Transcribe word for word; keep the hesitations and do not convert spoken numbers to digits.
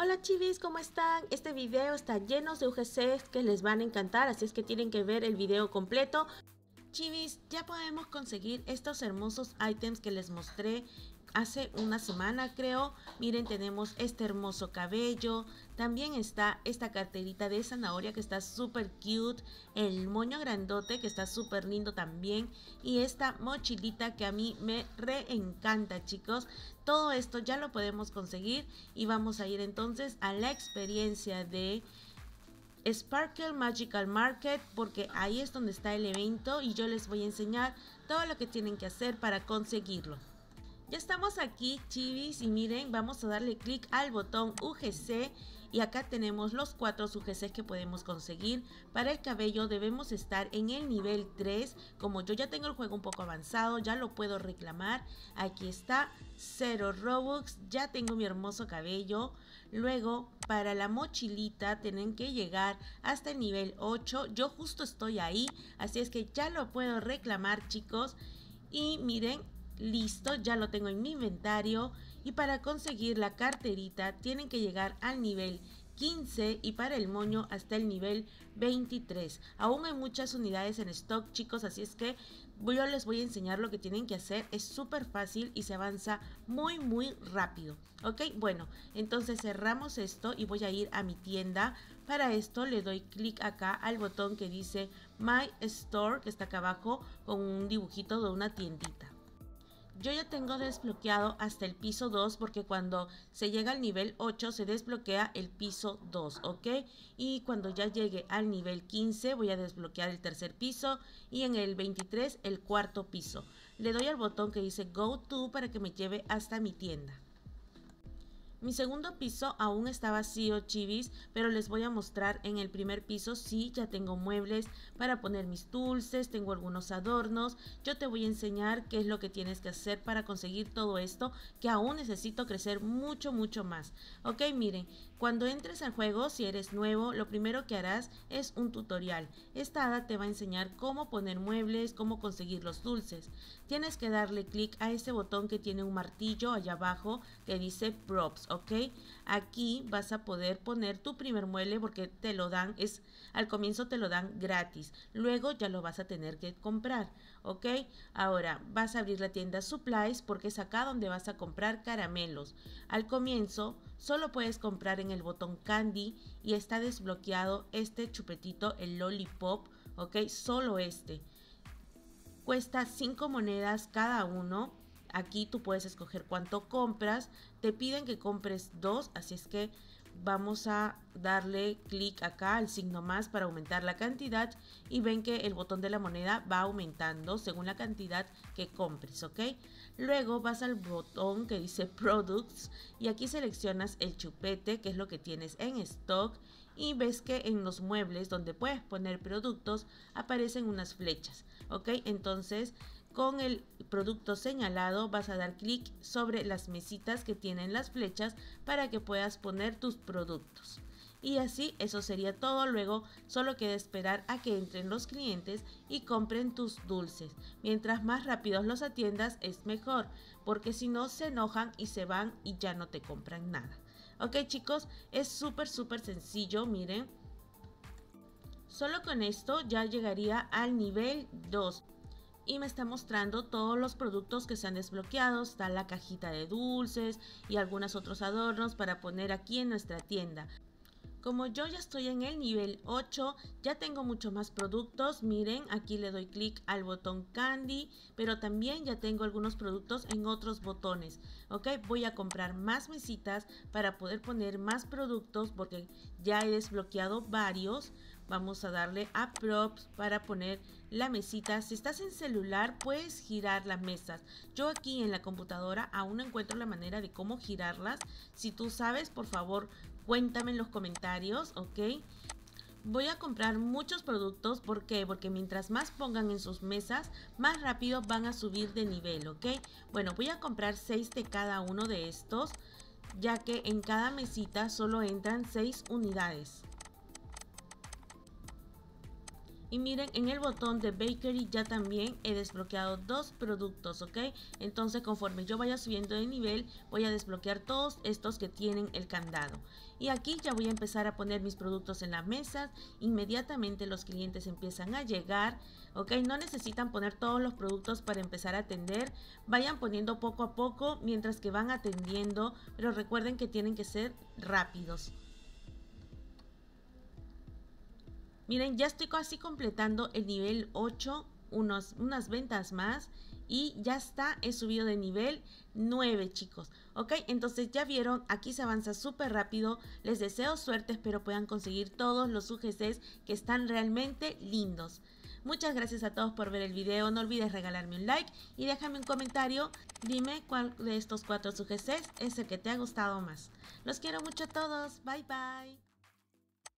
Hola chivis, ¿cómo están? Este video está lleno de U G Cs que les van a encantar, así es que tienen que ver el video completo. Chivis, ya podemos conseguir estos hermosos ítems que les mostré hace una semana, creo. Miren, tenemos este hermoso cabello. También está esta carterita de zanahoria que está súper cute. El moño grandote que está súper lindo también. Y esta mochilita que a mí me reencanta, chicos. Todo esto ya lo podemos conseguir. Y vamos a ir entonces a la experiencia de Sparkle Magical Market, porque ahí es donde está el evento y yo les voy a enseñar todo lo que tienen que hacer para conseguirlo. Ya estamos aquí, chivis, y miren, vamos a darle clic al botón U G C y acá tenemos los cuatro U G Cs que podemos conseguir. Para el cabello debemos estar en el nivel tres. Como yo ya tengo el juego un poco avanzado, ya lo puedo reclamar. Aquí está, cero Robux, ya tengo mi hermoso cabello. Luego, para la mochilita tienen que llegar hasta el nivel ocho. Yo justo estoy ahí, así es que ya lo puedo reclamar, chicos. Y miren, listo, ya lo tengo en mi inventario. Y para conseguir la carterita tienen que llegar al nivel quince y para el moño hasta el nivel veintitrés. Aún hay muchas unidades en stock, chicos, así es que yo les voy a enseñar lo que tienen que hacer. Es súper fácil y se avanza muy muy rápido, ok. Bueno, entonces cerramos esto y voy a ir a mi tienda. Para esto le doy clic acá al botón que dice My Store, que está acá abajo con un dibujito de una tiendita. Yo ya tengo desbloqueado hasta el piso dos, porque cuando se llega al nivel ocho se desbloquea el piso dos, ¿ok? Y cuando ya llegue al nivel quince voy a desbloquear el tercer piso y en el veintitrés el cuarto piso. Le doy al botón que dice Go To para que me lleve hasta mi tienda. Mi segundo piso aún está vacío, chivis, pero les voy a mostrar en el primer piso. Sí, ya tengo muebles para poner mis dulces, tengo algunos adornos. Yo te voy a enseñar qué es lo que tienes que hacer para conseguir todo esto, que aún necesito crecer mucho, mucho más. Ok, miren, cuando entres al juego, si eres nuevo, lo primero que harás es un tutorial. Esta hada te va a enseñar cómo poner muebles, cómo conseguir los dulces. Tienes que darle clic a ese botón que tiene un martillo allá abajo que dice Props. Ok, aquí vas a poder poner tu primer mueble porque te lo dan, es al comienzo te lo dan gratis, luego ya lo vas a tener que comprar, ok. Ahora vas a abrir la tienda Supplies porque es acá donde vas a comprar caramelos. Al comienzo solo puedes comprar en el botón Candy y está desbloqueado este chupetito, el Lollipop, ok, solo este. Cuesta cinco monedas cada uno. Aquí tú puedes escoger cuánto compras, te piden que compres dos, así es que vamos a darle clic acá al signo más para aumentar la cantidad y ven que el botón de la moneda va aumentando según la cantidad que compres, ok. Luego vas al botón que dice Products y aquí seleccionas el chupete, que es lo que tienes en stock, y ves que en los muebles donde puedes poner productos aparecen unas flechas, ok. Entonces con el producto señalado vas a dar clic sobre las mesitas que tienen las flechas para que puedas poner tus productos. Y así, eso sería todo. Luego solo queda esperar a que entren los clientes y compren tus dulces. Mientras más rápidos los atiendas es mejor, porque si no se enojan y se van y ya no te compran nada. Ok chicos, es súper súper sencillo, miren. Solo con esto ya llegaría al nivel dos. Y me está mostrando todos los productos que se han desbloqueado. Está la cajita de dulces y algunos otros adornos para poner aquí en nuestra tienda. Como yo ya estoy en el nivel ocho, ya tengo mucho más productos. Miren, aquí le doy clic al botón Candy, pero también ya tengo algunos productos en otros botones. Ok, voy a comprar más mesitas para poder poner más productos porque ya he desbloqueado varios. Vamos a darle a Props para poner la mesita. Si estás en celular puedes girar las mesas. Yo aquí en la computadora aún no encuentro la manera de cómo girarlas. Si tú sabes, por favor cuéntame en los comentarios, ok. Voy a comprar muchos productos. ¿Por qué? Porque mientras más pongan en sus mesas, más rápido van a subir de nivel, ok. Bueno, voy a comprar seis de cada uno de estos, ya que en cada mesita solo entran seis unidades. Y miren, en el botón de Bakery ya también he desbloqueado dos productos, ¿ok? Entonces conforme yo vaya subiendo de nivel, voy a desbloquear todos estos que tienen el candado. Y aquí ya voy a empezar a poner mis productos en la mesa. Inmediatamente los clientes empiezan a llegar, ¿ok? No necesitan poner todos los productos para empezar a atender. Vayan poniendo poco a poco mientras que van atendiendo, pero recuerden que tienen que ser rápidos. Miren, ya estoy casi completando el nivel ocho, unos, unas ventas más y ya está, he subido de nivel nueve, chicos. Ok, entonces ya vieron, aquí se avanza súper rápido. Les deseo suerte, espero puedan conseguir todos los U G Cs que están realmente lindos. Muchas gracias a todos por ver el video, no olvides regalarme un like y déjame un comentario. Dime cuál de estos cuatro U G Cs es el que te ha gustado más. Los quiero mucho a todos, bye bye.